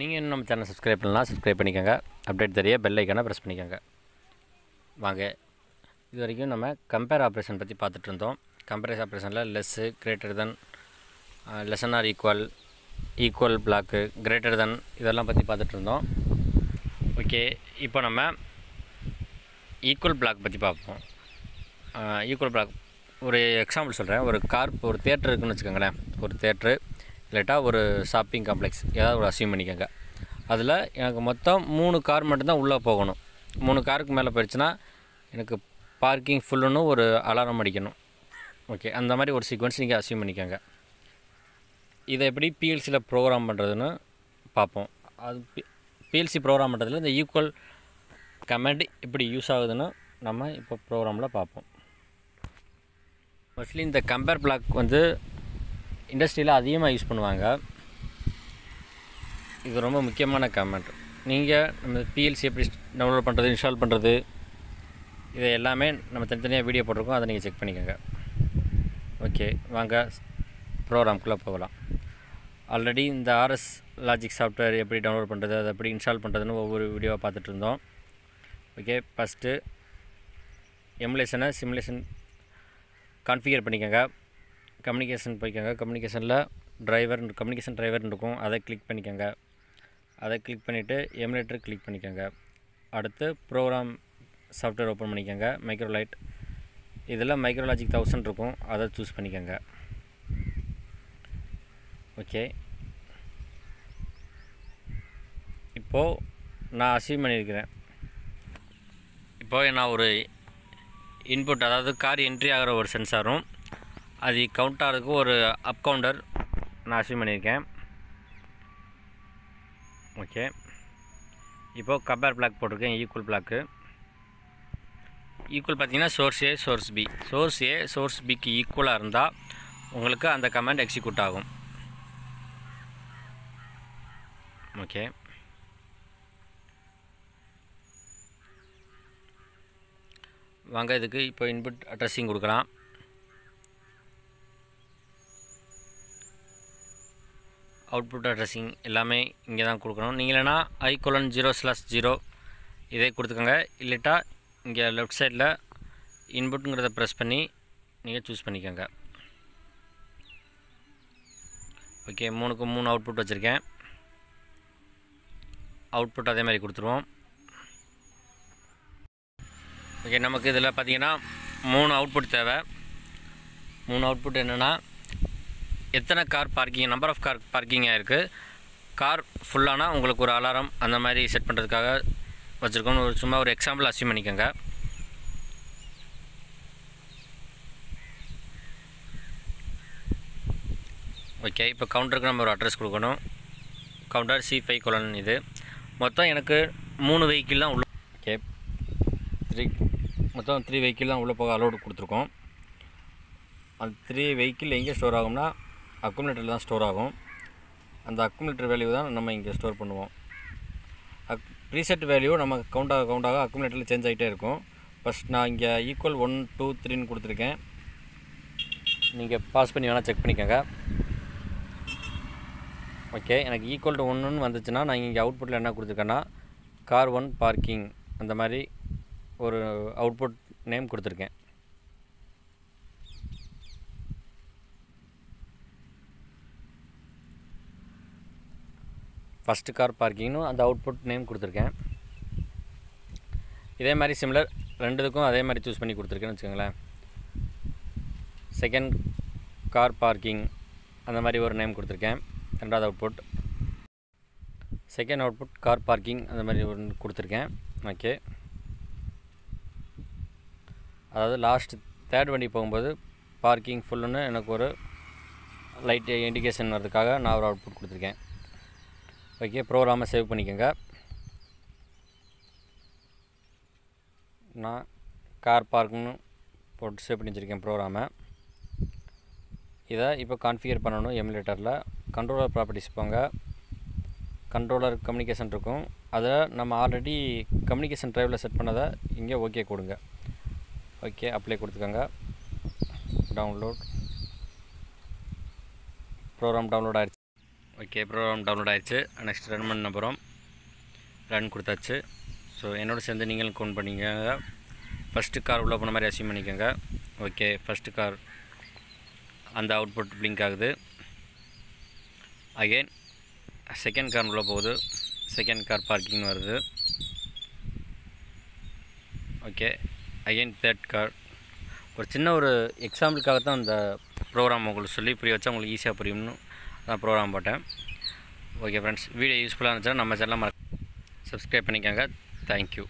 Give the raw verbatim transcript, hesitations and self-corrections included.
நீங்கள் இன்னும் நம்ம சேனல் சப்ஸ்கிரைப் பண்ணலாம், சப்ஸ்கிரைப் பண்ணிக்கோங்க. அப்டேட் தெரிய பெல் ஐக்கானை ப்ரெஸ் பண்ணிக்கோங்க. வாங்க, இது வரைக்கும் நம்ம கம்பேர் ஆப்ரேஷன் பற்றி பார்த்துட்டு இருந்தோம். கம்பேர் ஆப்ரேஷனில் less greater than, less than or equal, equal block, greater than, இதெல்லாம் பற்றி பார்த்துட்டு இருந்தோம். ஓகே, இப்போ நம்ம ஈக்குவல் பிளாக் பற்றி பார்ப்போம். ஈக்குவல் பிளாக் ஒரு எக்ஸாம்பிள் சொல்கிறேன். ஒரு கார், ஒரு தியேட்டர் இருக்குதுன்னு வச்சுக்கோங்களேன். ஒரு தியேட்டரு இல்லைட்டா ஒரு ஷாப்பிங் காம்ப்ளெக்ஸ் ஏதாவது ஒரு அசியூம் பண்ணிக்கோங்க. அதில் எனக்கு மொத்தம் மூணு கார் மட்டும்தான் உள்ளே போகணும். மூணு காருக்கு மேலே போயிடுச்சுன்னா எனக்கு பார்க்கிங் ஃபுல்லுன்னு ஒரு அலாரம் அடிக்கணும். ஓகே, அந்த மாதிரி ஒரு சீக்வன்ஸ் நீங்கள் அசியூம் பண்ணிக்கோங்க. இதை எப்படி பிஎல்சியில் ப்ரோக்ராம் பண்ணுறதுன்னு பார்ப்போம். அது பி பிஎல்சி ப்ரோக்ராம் பண்ணுறதுல இந்த ஈக்குவல் கமெண்ட் எப்படி யூஸ் ஆகுதுன்னு நம்ம இப்போ ப்ரோக்ராமில் பார்ப்போம். மோஸ்ட்லி இந்த கம்பேர் பிளாக் வந்து இண்டஸ்ட்ரியில் அதிகமாக யூஸ் பண்ணுவாங்க. இது ரொம்ப முக்கியமான கமெண்ட். நீங்கள் நம்ம பிஎல்சி எப்படி டவுன்லோட் பண்ணுறது, இன்ஸ்டால் பண்ணுறது, இது எல்லாமே நம்ம தனித்தனியாக வீடியோ போட்டிருக்கோம், அதை நீங்கள் செக் பண்ணிக்கோங்க. ஓகே, வாங்க ப்ரோக்ராம்குள்ளே போகலாம். ஆல்ரெடி இந்த ஆர்எஸ் லாஜிக் சாஃப்ட்வேர் எப்படி டவுன்லோட் பண்ணுறது, அதை எப்படி இன்ஸ்டால் பண்ணுறதுன்னு ஒவ்வொரு வீடியோவாக பார்த்துட்டு இருந்தோம். ஓகே, ஃபஸ்ட்டு எமுலேஷனை சிமுலேஷன் கான்ஃபிகர் பண்ணிக்கோங்க. கம்யூனிகேஷன் போய்க்கோங்க. கம்யூனிகேஷனில் டிரைவர் கம்யூனிகேஷன் டிரைவர்னு இருக்கும், அதை கிளிக் பண்ணிக்கோங்க. அதை கிளிக் பண்ணிவிட்டு எமுலேட்டர் கிளிக் பண்ணிக்கோங்க. அடுத்து ப்ரோக்ராம் சாஃப்ட்வேர் ஓப்பன் பண்ணிக்கோங்க. மைக்ரோலைட், இதில் மைக்ரோலாஜிக் தௌசண்ட் இருக்கும், அதை சூஸ் பண்ணிக்கோங்க. ஓகே, இப்போது நான் அசீவ் பண்ணியிருக்கிறேன். இப்போது நான் ஒரு இன்புட், அதாவது கார் என்ட்ரி ஆகிற ஒரு சென்சாரும் அது கவுண்டாருக்கு ஒரு அப் கவுண்டர் நான் அசீவ் பண்ணியிருக்கேன். ஓகே, இப்போது கம்பேர் பிளாக் போட்டிருக்கேன். ஈக்குவல் பிளாக்கு ஈக்குவல் பார்த்தீங்கன்னா source A source B, source A source பிக்கு ஈக்குவலாக இருந்தால் உங்களுக்கு அந்த கமாண்ட் எக்ஸிக்யூட் ஆகும். ஓகே, வாங்க இதுக்கு இப்போ இன்புட் அட்ரஸிங் கொடுக்கலாம். அவுட்புட் அட்ரஸிங் எல்லாமே இங்கே தான் கொடுக்கணும். நீங்கள் இல்லைனா I colon zero slash zero இதே கொடுத்துக்கோங்க. இல்லைட்டா இங்கே லெஃப்ட் சைடில் இன்புட்டுங்கிறத ப்ரெஸ் பண்ணி நீங்கள் சூஸ் பண்ணிக்கோங்க. ஓகே, மூணுக்கு மூணு அவுட்புட் வச்சுருக்கேன். அவுட்புட் அதே மாதிரி கொடுத்துருவோம். ஓகே, நமக்கு இதில் பார்த்திங்கன்னா மூணு அவுட்புட் தேவை. மூணு அவுட்புட் என்னென்னா, எத்தனை car parking, number of car பார்க்கிங்காக இருக்குது, கார் ஃபுல்லானா உங்களுக்கு ஒரு அலாரம் அந்த மாதிரி செட் பண்ணுறதுக்காக வச்சுருக்கோன்னு ஒரு சும்மா ஒரு எக்ஸாம்பிள் அசீவ் பண்ணிக்கோங்க. ஓகே, இப்போ கவுண்டருக்கு நம்ம ஒரு அட்ரஸ் கொடுக்கணும். கவுண்டர் சி ஃபைவ் கோலன், இது மொத்தம் எனக்கு மூணு வெஹிக்கிள் தான் உள்ள. ஓகே, த்ரீ மொத்தம் த்ரீ வெஹிக்கிள் தான் உள்ளே போக அலோடு கொடுத்துருக்கோம். அந்த த்ரீ வெஹிக்கிள் எங்கே ஸ்டோர் ஆகும்னா அக்குமுலேட்டரில் தான் ஸ்டோர் ஆகும். அந்த அக்குமுலேட்டர் வேல்யூ தான் நம்ம இங்கே ஸ்டோர் பண்ணுவோம். அக் ப்ரீசெட் வேல்யூ நம்ம கவுண்டாக கவுண்டாக அக்குமுலேட்டரில் சேஞ்ச் ஆகிட்டே இருக்கும். ஃபஸ்ட் நான் இங்கே ஈக்குவல் ஒன் டூ த்ரீன்னு கொடுத்துருக்கேன். நீங்கள் பாஸ் பண்ணி வேணால் செக் பண்ணிக்கோங்க. ஓகே, எனக்கு ஈக்குவல் டு ஒன்றுன்னு வந்துச்சுன்னா நான் இங்கே அவுட்புட்டில் என்ன கொடுத்துருக்கேன்னா கார் ஒன் பார்க்கிங் அந்த மாதிரி ஒரு அவுட்புட் நேம் கொடுத்துருக்கேன். ஃபஸ்ட்டு கார் பார்க்கிங்னு அந்த அவுட்புட் நேம் கொடுத்துருக்கேன். இதே மாதிரி சிமிலர் ரெண்டுக்கும் அதே மாதிரி சூஸ் பண்ணி கொடுத்துருக்கேன்னு வச்சுக்கோங்களேன். செகண்ட் கார் பார்க்கிங் அந்த மாதிரி ஒரு நேம் கொடுத்துருக்கேன். ரெண்டாவது output second output car parking அந்த மாதிரி ஒரு கொடுத்துருக்கேன். ஓகே, அதாவது லாஸ்ட் தேர்ட் வண்டி போகும்போது பார்க்கிங் ஃபுல்லுன்னு எனக்கு ஒரு லைட் இண்டிகேஷன் வர்றதுக்காக நான் ஒரு அவுட்புட் கொடுத்துருக்கேன். ஓகே, ப்ரோக்ராமை சேவ் பண்ணிக்கோங்க. நான் கார் பார்க்குன்னு போட்டு சேவ் பண்ணி வச்சுருக்கேன் ப்ரோக்ராமை. இதை இப்போ கான்ஃபிகர் பண்ணணும். எமுலேட்டரில் கண்ட்ரோலர் ப்ராப்பர்ட்டிஸ் போங்க. கண்ட்ரோலர் கம்யூனிகேஷன் இருக்கும், அதை நம்ம ஆல்ரெடி கம்யூனிகேஷன் டிரைவில் செட் பண்ணதை இங்கே ஓகே கொடுங்க. ஓகே, அப்ளை கொடுத்துக்கோங்க. டவுன்லோட் ப்ரோக்ராம் டவுன்லோட் ஆகிடுச்சு. ओके प्रोग्राम डाउनलोड आयिरुच्चु नेक्स्ट रन பண்ண போறோம் रन கொடுத்தாச்சு सो என்னோட சேர்ந்து நீங்களும் கவுண்ட் பண்ணிக்கங்க फर्स्ट கார் உள்ள போன மாதிரி அசைன் பண்ணிக்கங்க ओके फर्स्ट கார் அந்த அவுட்புட் பிளிங்க் ஆகுது अगेन सेकंड கார் உள்ள போகுது सेकंड கார் பார்க்கிங் வருது ओके अगेन थर्ड கார் ஒரு சின்ன ஒரு எக்ஸாம்பிளுக்காக தான் அந்த प्रोग्राम உங்களுக்கு சொல்லி புரிய வச்சா உங்களுக்கு ஈஸியா புரியும்னு நான் प्रोग्राम போட்டேன் ओके फ्रेंड्स वीडियो यूजफुल ஆனதுனா நம்ம சேனலை மறக்காம சப்ஸ்கிரைப் பண்ணிக்கங்க थैंक यू।